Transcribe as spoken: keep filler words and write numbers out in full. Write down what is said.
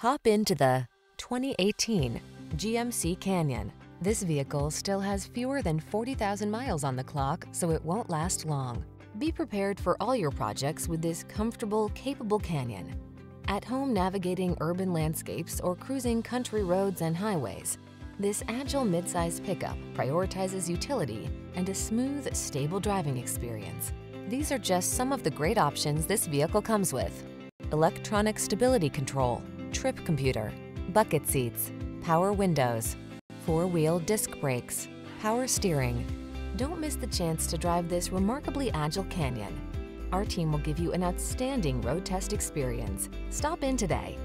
Hop into the twenty eighteen G M C Canyon. This vehicle still has fewer than forty thousand miles on the clock, so it won't last long. Be prepared for all your projects with this comfortable, capable Canyon. At home navigating urban landscapes or cruising country roads and highways, this agile midsize pickup prioritizes utility and a smooth, stable driving experience. These are just some of the great options this vehicle comes with: electronic stability control, trip computer, bucket seats, power windows, four-wheel disc brakes, power steering. Don't miss the chance to drive this remarkably agile Canyon. Our team will give you an outstanding road test experience. Stop in today.